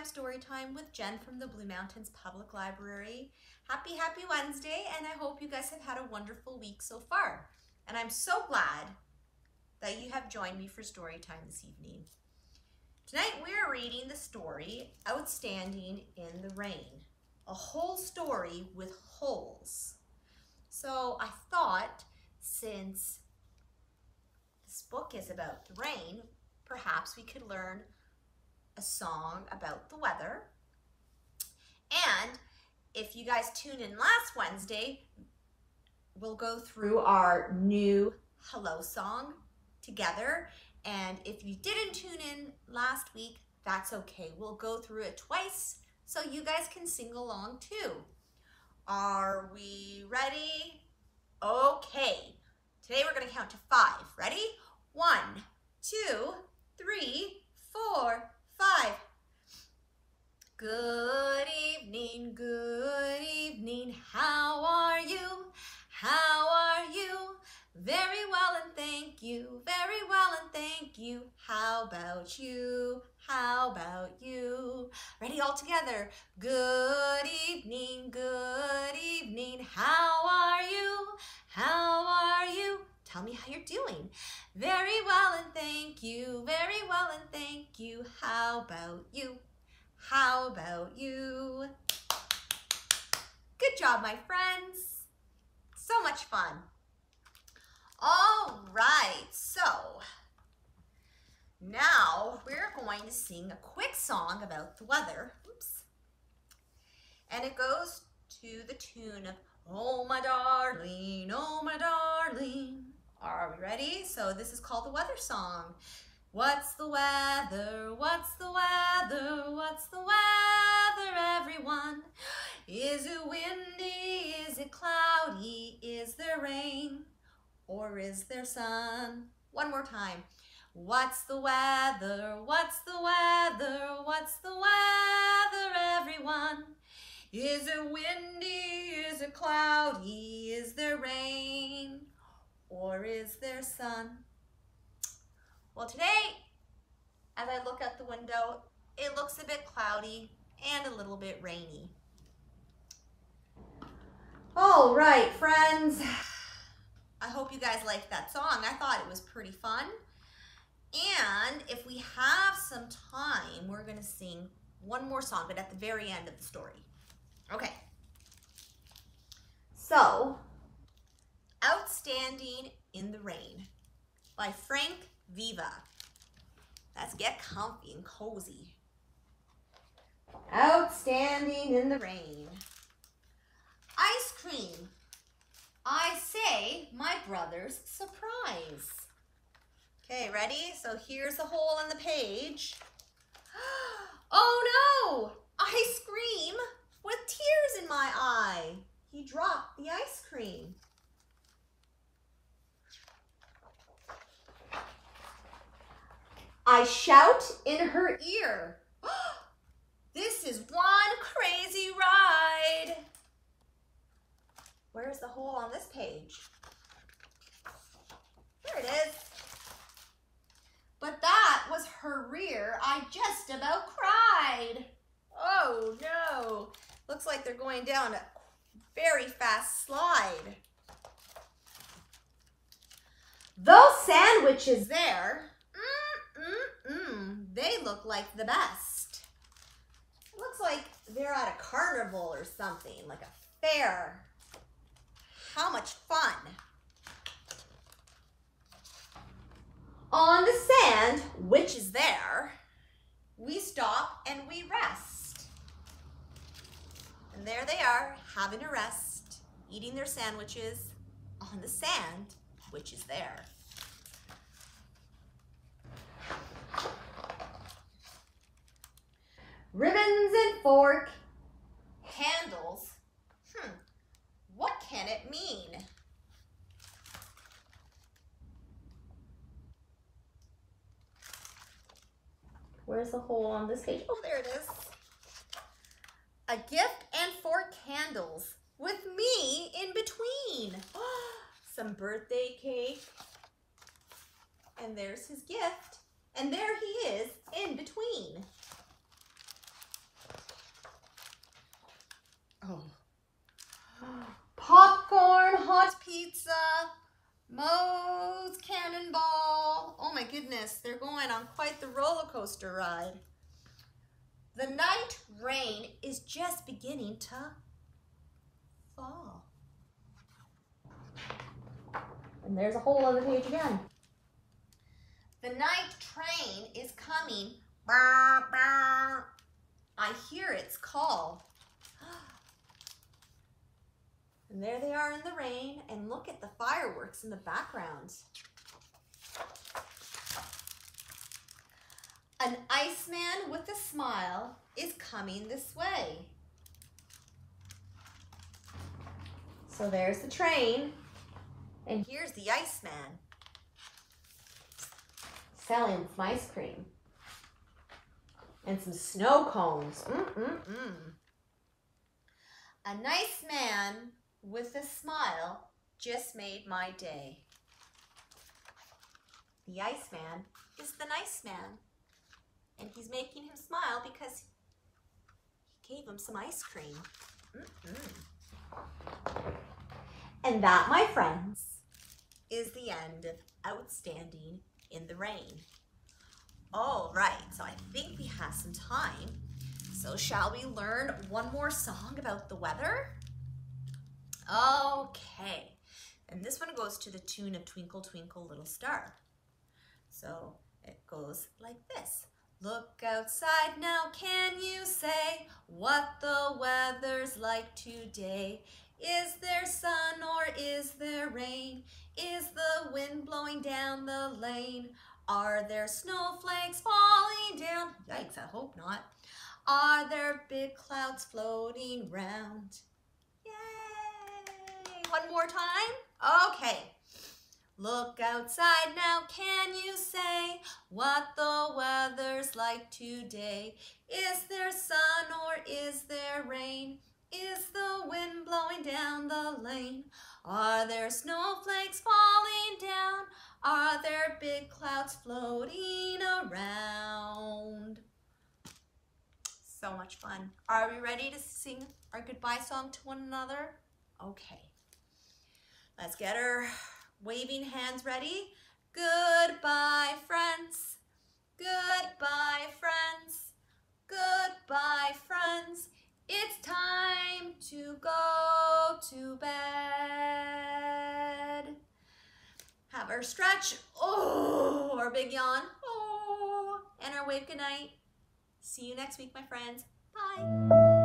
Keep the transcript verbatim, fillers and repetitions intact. bedtime story time with Jen from the Blue Mountains Public Library. Happy, happy Wednesday, and I hope you guys have had a wonderful week so far. And I'm so glad that you have joined me for story time this evening. Tonight we're reading the story Outstanding in the Rain, a whole story with holes. So I thought, since this book is about the rain, perhaps we could learn a song about the weather. And if you guys tuned in last Wednesday, we'll go through our new hello song together. And if you didn't tune in last week, that's okay. We'll go through it twice so you guys can sing along too. Are we ready? Okay. Today we're gonna count to five. Ready? One, two, three, four, five. Good evening, good evening. How are you? How are you? Very well and thank you. Very well and thank you. How about you? How about you? Ready, all together. Good evening, good evening. How are you? How are you? Tell me how you're doing. Very well and thank you. Very well and thank you. How about you? How about you? Good job, my friends. So much fun. All right, so now we're going to sing a quick song about the weather. Oops. And it goes to the tune of "Oh My Darling, Oh My Darling." Are we ready? So this is called the weather song. What's the weather? What's the weather? What's the weather, everyone? Is it windy? Is it cloudy? Is there rain? Or is there sun? One more time. What's the weather? What's the weather? What's the weather, everyone? Is it windy? Is it cloudy? Is there rain? Or is there sun? Well, today, as I look out the window, it looks a bit cloudy and a little bit rainy. All right, friends. I hope you guys liked that song. I thought it was pretty fun. And if we have some time, we're gonna sing one more song, but at the very end of the story. Okay. So, Outstanding in the Rain by Frank Viva. Let's get comfy and cozy. Outstanding in the rain. Ice cream. I say my brother's surprise. Okay, ready? So here's a hole in the page. Oh no! I scream with tears in my eye. He dropped the ice cream. I shout in her ear. This is one crazy ride. Where's the hole on this page? There it is. But that was her rear. I just about cried. Oh no. Looks like they're going down a very fast slide. Those sandwiches there, mm, mm, mm, they look like the best. It looks like they're at a carnival or something, like a fair. How much fun. On the sand, which is there, we stop and we rest. And there they are, having a rest, eating their sandwiches on the sand, which is there. Ribbons and fork, handles. Hmm. What can it mean? Where's the hole on this page? Oh, there it is. A gift and four candles with me in between. Some birthday cake. And there's his gift. And there he is in between. Hot Pizza, Moe's Cannonball. Oh my goodness, they're going on quite the roller coaster ride. The night rain is just beginning to fall. And there's a whole other page again. The night train is coming. I hear its call. And there they are in the rain, and look at the fireworks in the background. An Iceman with a smile is coming this way. So there's the train, and here's the Iceman selling some ice cream and some snow cones. Mm-mm-mm. A nice man with a smile just made my day. The Iceman is the nice man, and he's making him smile because he gave him some ice cream. Mm-mm. And that, my friends, is the end of Outstanding in the Rain. All right, so I think we have some time. So shall we learn one more song about the weather? Okay, and this one goes to the tune of Twinkle, Twinkle, Little Star. So it goes like this. Look outside now, can you say what the weather's like today? Is there sun or is there rain? Is the wind blowing down the lane? Are there snowflakes falling down? Yikes, I hope not. Are there big clouds floating round? Yay! One more time? Okay. Look outside now, can you say what the weather's like today? Is there sun or is there rain? Is the wind blowing down the lane? Are there snowflakes falling down? Are there big clouds floating around? So much fun. Are we ready to sing our goodbye song to one another? Okay. Let's get our waving hands ready. Goodbye, friends. Goodbye, friends. Goodbye, friends. It's time to go to bed. Have our stretch. Oh, our big yawn. Oh, and our wave goodnight. See you next week, my friends. Bye.